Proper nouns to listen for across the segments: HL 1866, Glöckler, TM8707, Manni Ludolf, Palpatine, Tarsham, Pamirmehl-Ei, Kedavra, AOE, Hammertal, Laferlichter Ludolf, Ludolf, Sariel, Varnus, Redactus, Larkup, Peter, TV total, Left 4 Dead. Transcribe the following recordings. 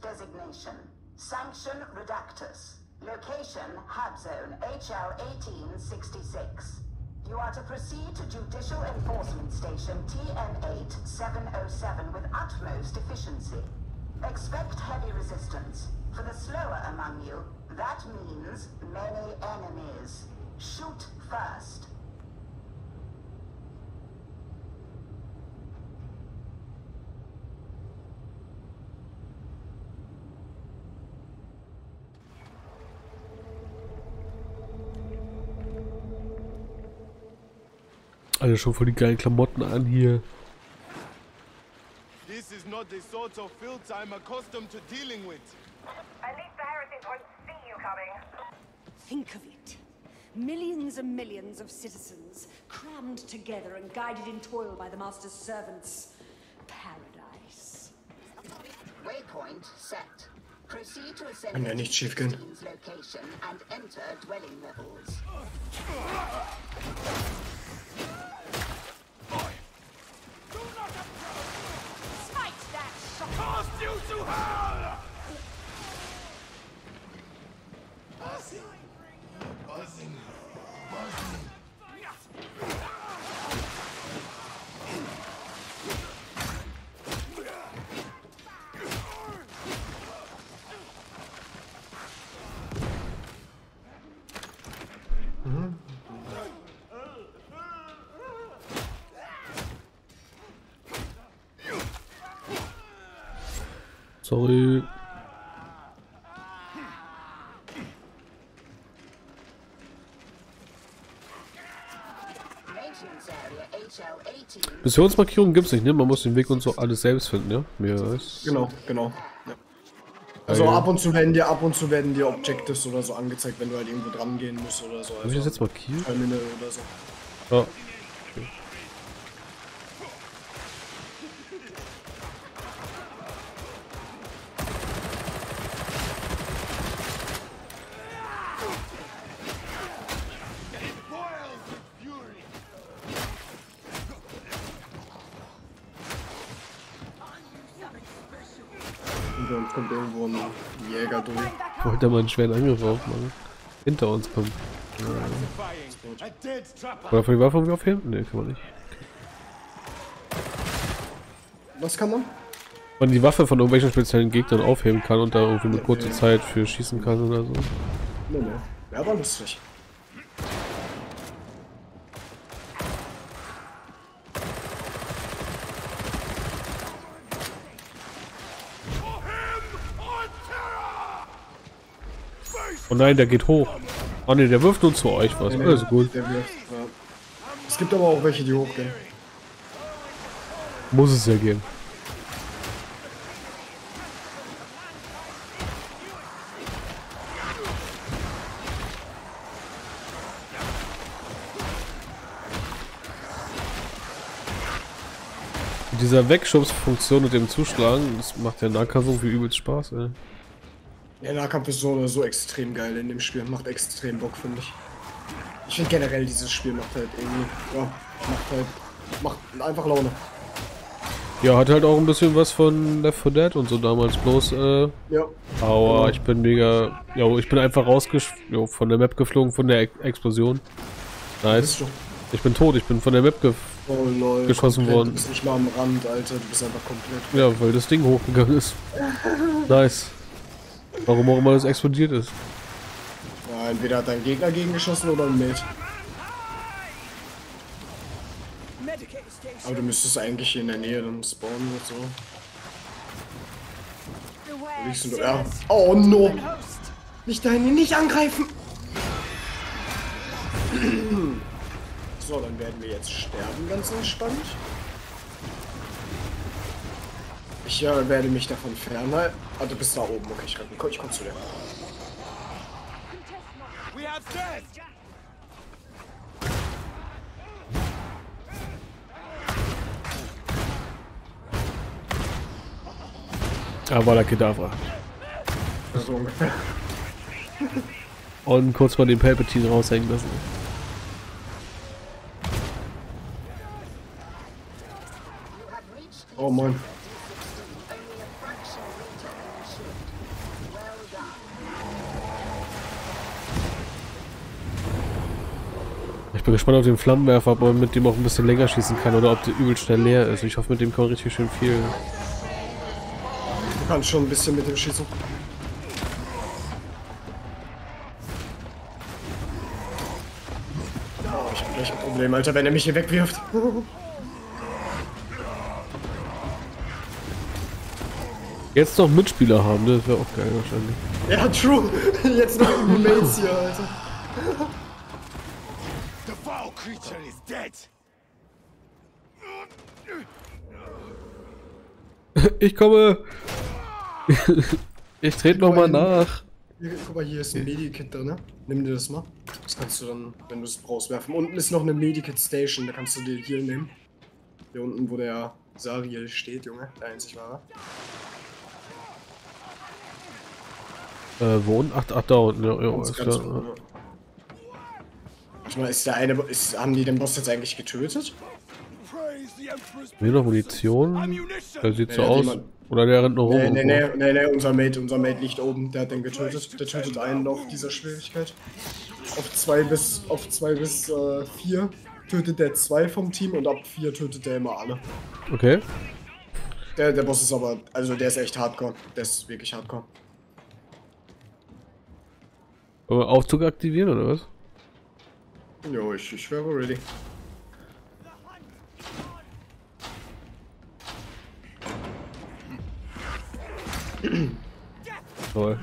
designation. Sanction Redactus. Location Hab Zone HL 1866. You are to proceed to Judicial Enforcement Station TM8707 with utmost efficiency. Expect heavy resistance. For the slower among you, that means many enemies. Shoot first. Alter, schon voll die geilen Klamotten an hier. This is not the sort of filth I'm accustomed to dealing with. At least the heretics won't see you coming. Think of it. Millions and millions of citizens crammed together and guided in toil by the master's servants. Paradise. Waypoint set. Proceed to ascend to the team's location and enter dwelling levels. You to hell! Buzzing! Buzzing! Buzzing! Sorry. Missionsmarkierungen gibt's nicht, ne? Man muss den Weg und so alles selbst finden, ja? Genau, genau. Ja. Also ja. Ab und zu werden dir Objectives oder so angezeigt, wenn du halt irgendwo dran gehen musst oder so. Hab ich das jetzt markiert? Terminal oder so. Ah. Okay. Da mal einen schweren Angriff auf, Mann. Hinter uns kommt. Ja. Oder von die Waffe irgendwie aufheben? Ne, kann man nicht. Okay. Was kann man? Man die Waffe von irgendwelchen speziellen Gegnern aufheben kann und da irgendwie eine kurze Zeit für schießen kann oder so. Ne, ne. Ja, war lustig. Oh nein, der geht hoch. Oh ne, der wirft uns zu euch was. Nee, alles gut. Der wirft, ja. Es gibt aber auch welche, die hochgehen. Muss es ja gehen. Mit dieser Wegschubsfunktion und dem Zuschlagen, das macht der Nahkampf so wie übelst Spaß, ey. Der Larkup ist so oder so extrem geil in dem Spiel, macht extrem Bock, finde ich. Ich finde generell, dieses Spiel macht halt irgendwie, ja, macht einfach Laune. Ja, hat halt auch ein bisschen was von Left 4 Dead und so damals, bloß, ja. Aua, ja. Ich bin mega, jo, ich bin einfach von der Map geflogen, von der Explosion. Nice. Ich bin tot, ich bin von der Map geschossen worden. Du bist nicht mal am Rand, Alter, du bist einfach komplett. Ja, weil das Ding hochgegangen ist. Nice. Warum auch immer das explodiert ist. Ja, entweder hat dein Gegner gegengeschossen oder nicht. Aber du müsstest eigentlich hier in der Nähe dann spawnen und so. Ja. Oh no! Nicht dahin, nicht angreifen! So, dann werden wir jetzt sterben, ganz entspannt. Ich werde mich davon fernhalten. Ah, du bist da oben. Okay, ich komm zu dir. Ah, war der Kedavra. So ungefähr. Und kurz mal den Palpatine raushängen lassen. Oh, moin. Ich bin gespannt auf den Flammenwerfer, ob man mit dem auch ein bisschen länger schießen kann oder ob der übel schnell leer ist. Ich hoffe, mit dem kann man richtig schön viel. Du kannst schon ein bisschen mit dem schießen. Oh, ich hab gleich ein Problem, Alter, wenn er mich hier wegwirft. Jetzt noch Mitspieler haben, das wäre auch geil wahrscheinlich. Ja, true. Jetzt noch irgendwo Mates hier, Alter. Ich komme! Ich trete nochmal nach. Guck mal, hier ist ein Medikit drin. Nimm dir das mal. Das kannst du dann, wenn du es brauchst, werfen. Unten ist noch eine Medikit Station, da kannst du dir hier nehmen. Hier unten, wo der Sariel steht, Junge. Der einzig wahre. Wo unten? Ach, da unten. Ja, ja, ist ganz klar. Unten, ja. Ist der eine, haben die den Boss jetzt eigentlich getötet? Mir noch Munition? Der sieht so aus. Oder der rennt noch rum. Nee, unser Mate liegt oben. Der hat den getötet. Der tötet einen noch dieser Schwierigkeit. Auf 2 bis 4 tötet der 2 vom Team und ab 4 tötet der immer alle. Okay. Der Boss ist aber, also der ist echt hardcore. Der ist wirklich hardcore. Aber Aufzug aktivieren oder was? Jo, ich wäre ready. Toll.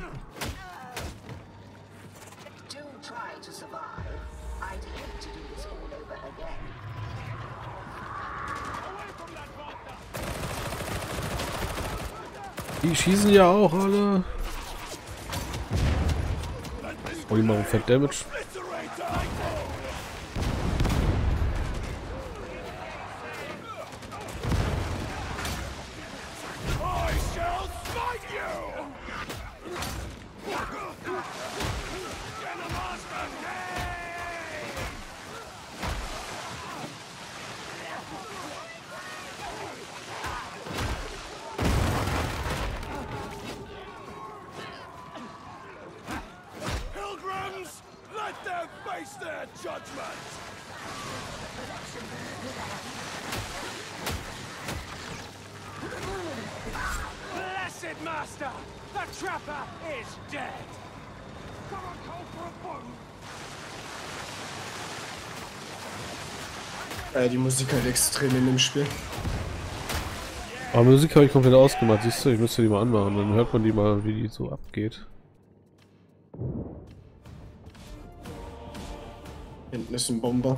Die schießen ja auch alle. Oh, die machen Fat Damage. Die Musik halt extrem in dem Spiel. Aber Musik habe ich komplett ausgemacht, siehst du? Ich müsste die mal anmachen, dann hört man die mal, wie die so abgeht. Hinten ist ein Bomber.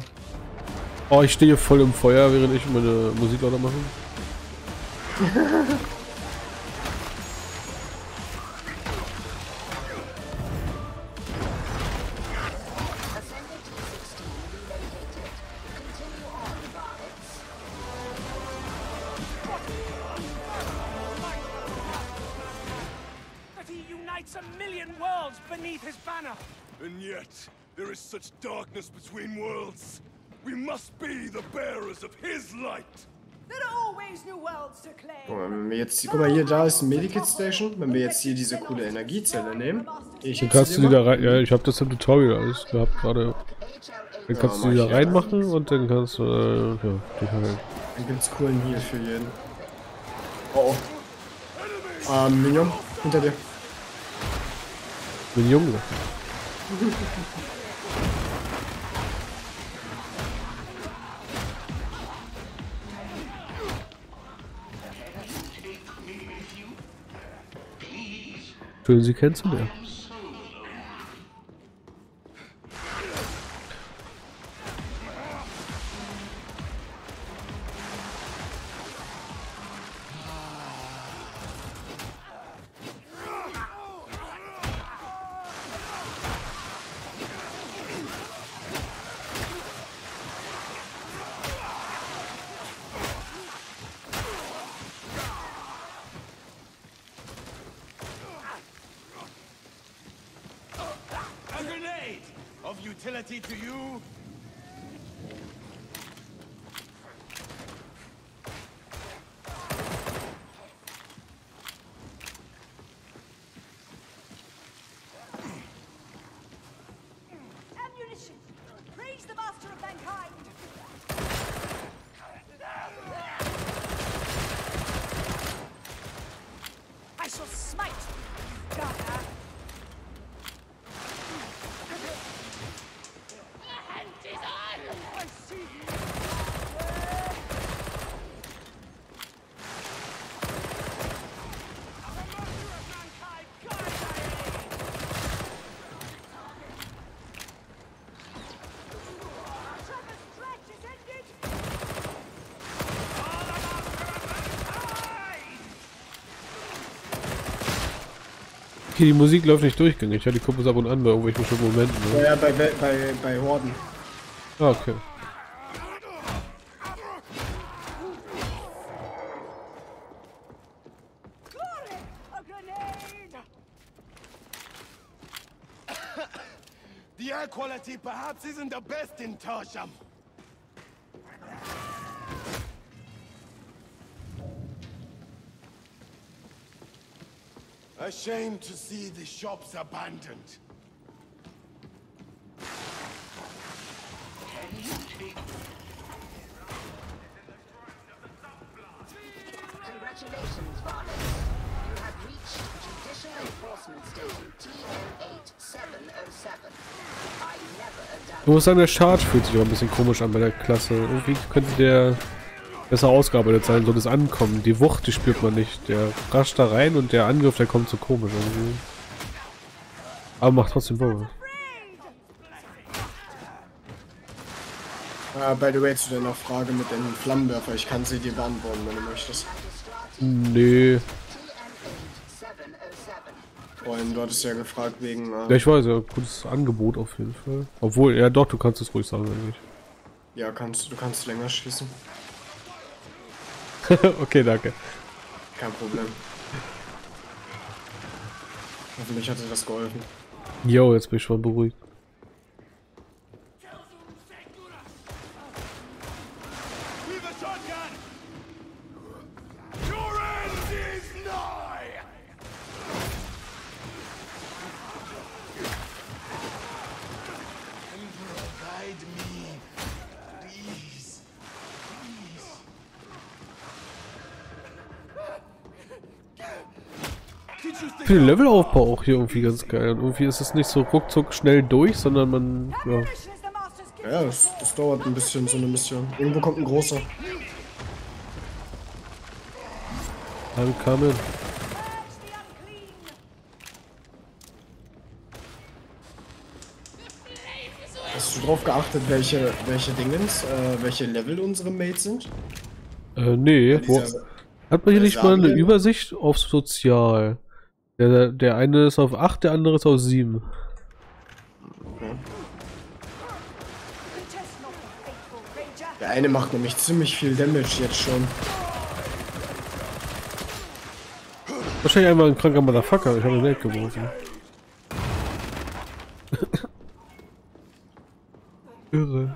Oh, ich stehe voll im Feuer, während ich meine Musik lauter mache. Between worlds, we must be the bearers of his light. There are always new worlds to claim. Wenn wir jetzt, guck mal hier, da ist eine Medikit Station. Wenn wir jetzt hier diese coole Energiezelle nehmen, kannst du die da rein. Ja, ich habe das im Tutorial alles gehabt gerade. Dann kannst du die da reinmachen und dann kannst du ja, die halt. Dann gibt's coolen hier für jeden. Oh, oh. Minion hinter dir. Minion. Schön, sie kennenzulernen. Okay, die Musik läuft nicht durchgängig. Ich höre die Kumpels ab und an bei irgendwelchen bestimmten Momenten. Ne? Ja, bei Horden. Ah, okay. Die Air Quality perhaps isn't the best in Tarsham. Ashamed to see the shops abandoned. Can you take... Congratulations, Varnus. You have reached Judicial Enforcement Station TM8707. Ich muss sagen, der Charge fühlt sich auch ein bisschen komisch an bei der Klasse. Irgendwie könnte der besser ausgearbeitet sein, so das Ankommen. Die Wucht, die spürt man nicht. Der rascht da rein und der Angriff, der kommt so komisch irgendwie. Aber macht trotzdem Bock. By the way, zu deiner Frage mit den Flammenwerfer, ich kann sie dir beantworten, wenn du möchtest. Nee. Und du hattest ja gefragt wegen... ja, ich weiß, ja, gutes Angebot auf jeden Fall. Obwohl, ja doch, du kannst es ruhig sagen eigentlich. Ja, du kannst länger schießen. Okay, danke. Kein Problem. Hoffentlich hat dir das geholfen. Jo, jetzt bin ich schon beruhigt. Ich finde den Levelaufbau auch hier irgendwie ganz geil. Und irgendwie ist es nicht so ruckzuck schnell durch, sondern man... ja, ja das dauert ein bisschen, so eine Mission. Irgendwo kommt ein großer. Dann kam er. Hast du drauf geachtet, welche Level unsere Mates sind? Nee. Hat man hier nicht mal eine Übersicht auf Sozial? Der eine ist auf 8, der andere ist auf 7. Okay. Der eine macht nämlich ziemlich viel Damage jetzt schon. Wahrscheinlich einmal ein kranker Motherfucker, ich habe ihn weggeworfen. Irre.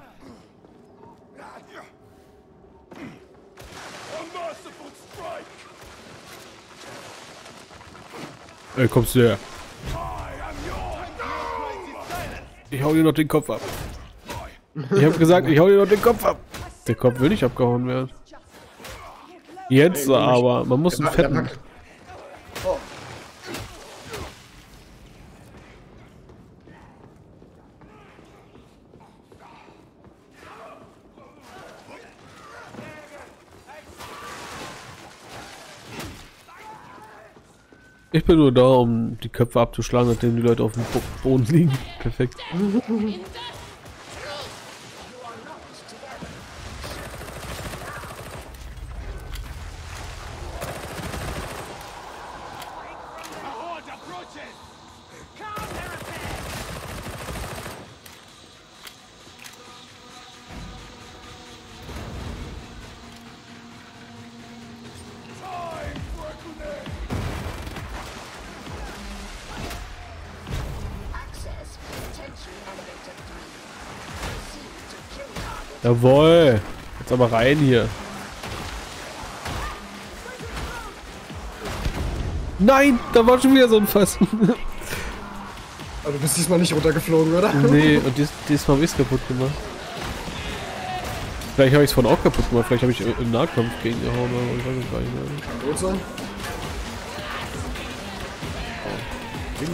Ey, kommst du her? Ich hau dir noch den Kopf ab. Ich hab gesagt, ich hau dir noch den Kopf ab. Der Kopf will nicht abgehauen werden. Jetzt aber, man muss einen fetten... Ich bin nur da, um die Köpfe abzuschlagen, nachdem die Leute auf dem Boden liegen. Perfekt. Jawohl! Jetzt aber rein hier. Nein! Da war schon wieder so ein Fass. Aber du bist diesmal nicht runtergeflogen, oder? Nee, und diesmal habe ich es kaputt gemacht. Vielleicht habe ich es vorhin auch kaputt gemacht. Vielleicht habe ich im Nahkampf gegen gehauen. Ich weiß nicht, kann gut sein. Ding.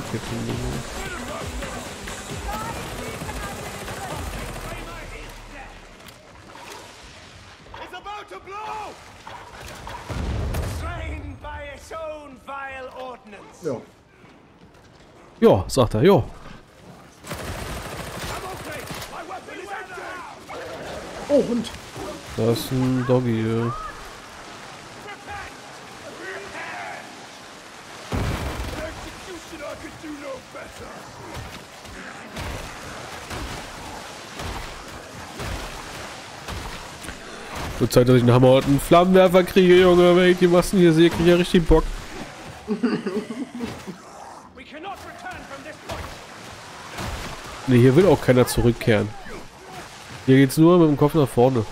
Ja. Ja, sagt er, ja. Oh, Hund. Da ist ein Doggy. Ja. Wird Zeit, dass ich einen Hammer und einen Flammenwerfer kriege, Junge. Wenn ich die Massen hier sehe, kriege ich ja richtig Bock. Ne, hier will auch keiner zurückkehren. Hier geht's nur mit dem Kopf nach vorne.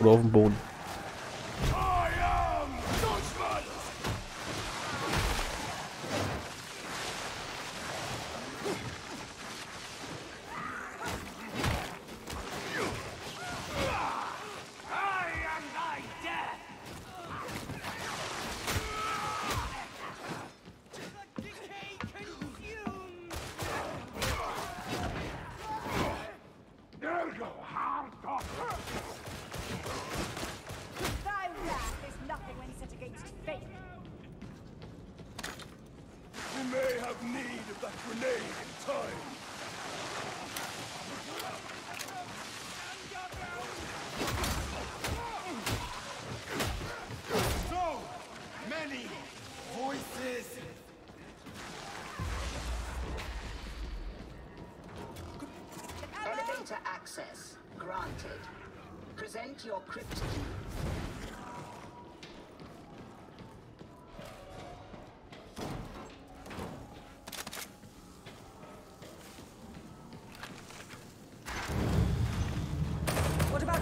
Oder auf dem Boden.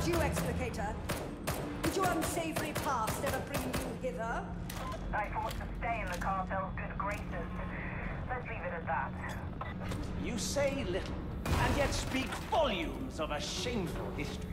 You, explicator. Did your unsavory past ever bring you hither? I forced to stay in the cartel's good graces. Let's leave it at that. You say little, and yet speak volumes of a shameful history.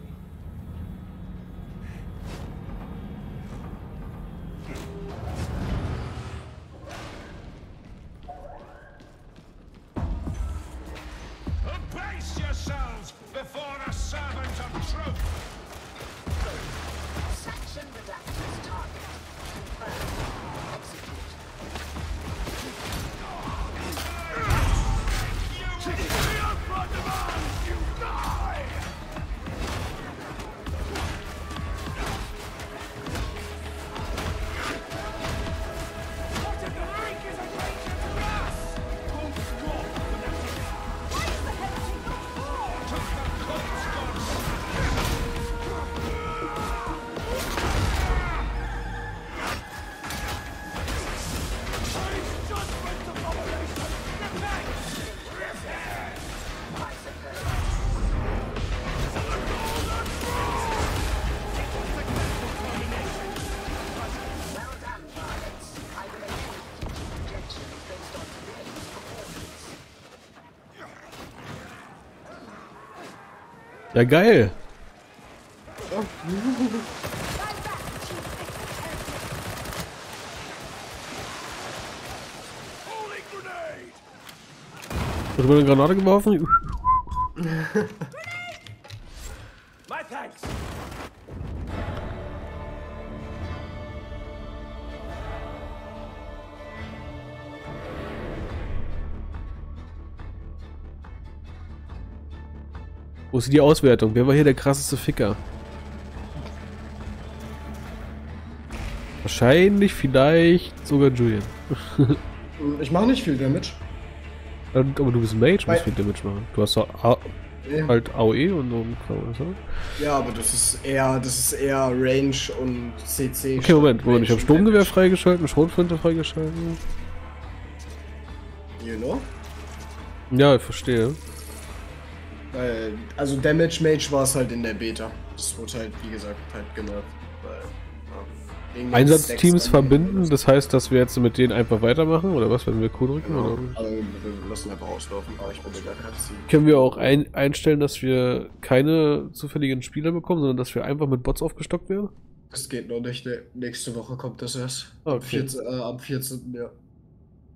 Ja, geil. Hast du mal eine Granate geworfen? Wo ist die Auswertung? Wer war hier der krasseste Ficker? Wahrscheinlich, vielleicht sogar Julian. Ich mache nicht viel Damage. Aber du bist ein Mage, du musst viel Damage machen. Du hast halt AOE und so. Ja, aber das ist eher Range und CC. Okay, Moment. Ich habe Sturmgewehr freigeschaltet, Schrotflinte freigeschaltet. You know? Ja, ich verstehe. Also Damage Mage war es halt in der Beta. Das wurde halt, wie gesagt, halt genervt. Ja, Einsatzteams verbinden, das heißt, dass wir jetzt mit denen einfach weitermachen, oder was, wenn wir Q drücken? Genau. Oder? Also, wir lassen einfach auslaufen, aber ich bin gar kein Ziel. Können wir auch einstellen, dass wir keine zufälligen Spieler bekommen, sondern dass wir einfach mit Bots aufgestockt werden? Das geht noch nicht, ne? Nächste Woche kommt das erst. Okay. Am 14. Ja.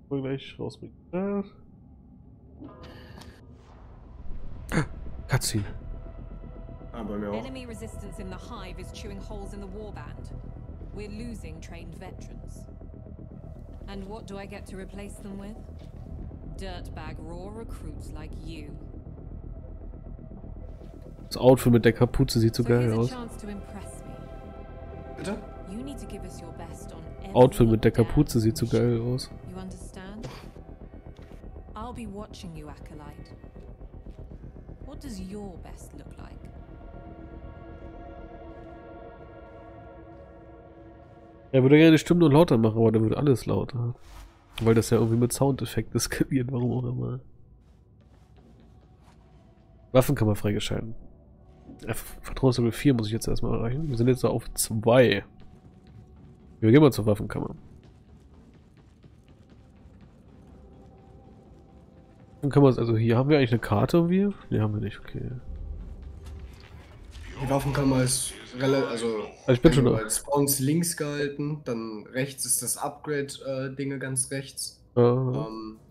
Wollen wir gleich rausbringen. Cutscene. Aber mir auch. Enemy resistance in the hive is chewing holes in the warband. We're losing trained veterans. And what do I get to replace them with? Dirtbag raw recruits like you. Das Outfit mit der Kapuze sieht so geil aus. Bitte? Outfit mit der Kapuze sieht so geil aus. I'll be watching you, Acolyte. What does your best look like? Er würde gerne die Stimme nur lauter machen, aber dann wird alles lauter. Weil das ja irgendwie mit Soundeffekten skaliert, warum auch immer. Waffen kann man freigeschalten. Vertrauenslevel 4 muss ich jetzt erstmal erreichen. Wir sind jetzt auf 2. Wir gehen mal zur Waffenkammer. Waffenkammer, also hier haben wir eigentlich eine Karte irgendwie? Ne, haben wir nicht, okay. Die Waffenkammer ist relativ, also ich bin schon da. Spawns links gehalten, dann rechts ist das Upgrade-Dinge ganz rechts.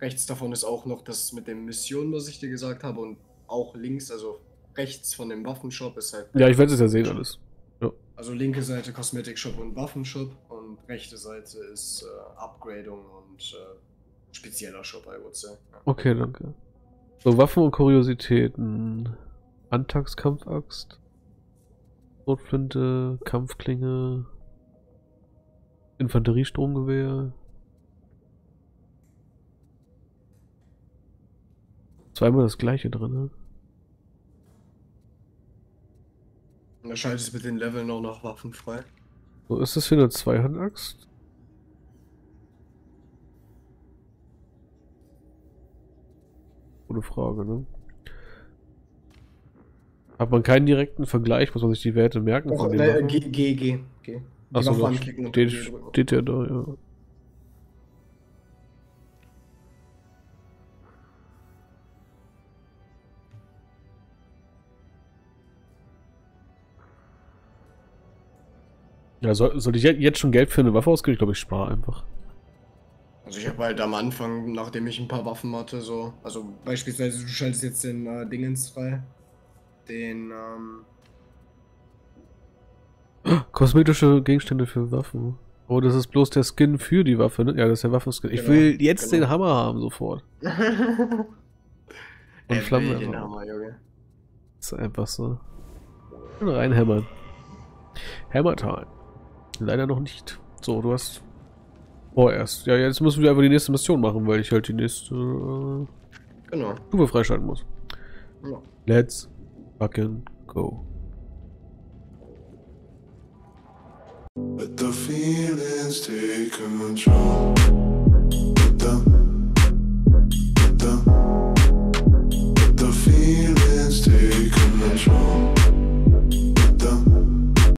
Rechts davon ist auch noch das mit den Missionen, was ich dir gesagt habe, und auch links, also rechts von dem Waffenshop ist halt... Ja, ich werde es ja sehen alles. Ja. Also linke Seite Kosmetikshop und Waffenshop und rechte Seite ist Upgradung und spezieller Shop, I would say. Ja. Okay, danke. So, Waffen und Kuriositäten. Antax, Kampfaxt. Rotflinte, Kampfklinge, Infanteriestromgewehr. 2-mal das gleiche drin. Da schaltet es mit den Leveln auch noch Waffen frei. So, ist das hier eine Zweihandaxt? Gute Frage, ne? Hat man keinen direkten Vergleich, muss man sich die Werte merken? Ach, G. Achso, steht ja da, ja. Ja, soll ich jetzt schon Geld für eine Waffe ausgeben? Ich glaube, ich spare einfach. Also ich habe halt am Anfang, nachdem ich ein paar Waffen hatte, so... Also beispielsweise, du schaltest jetzt den Dingens frei. Den, kosmetische Gegenstände für Waffen. Oh, das ist bloß der Skin für die Waffe, ne? Ja, das ist der Waffenskin. Genau, ich will jetzt den Hammer haben, sofort. Und Flammen. Den Hammer, Junge. Ist einfach so. Und reinhämmern. Hammertal. Leider noch nicht. So, du hast... Vorerst. Ja, jetzt müssen wir einfach die nächste Mission machen, weil ich halt die nächste... Stufe freischalten muss. Ja. Let's fucking go. Let the feelings take control.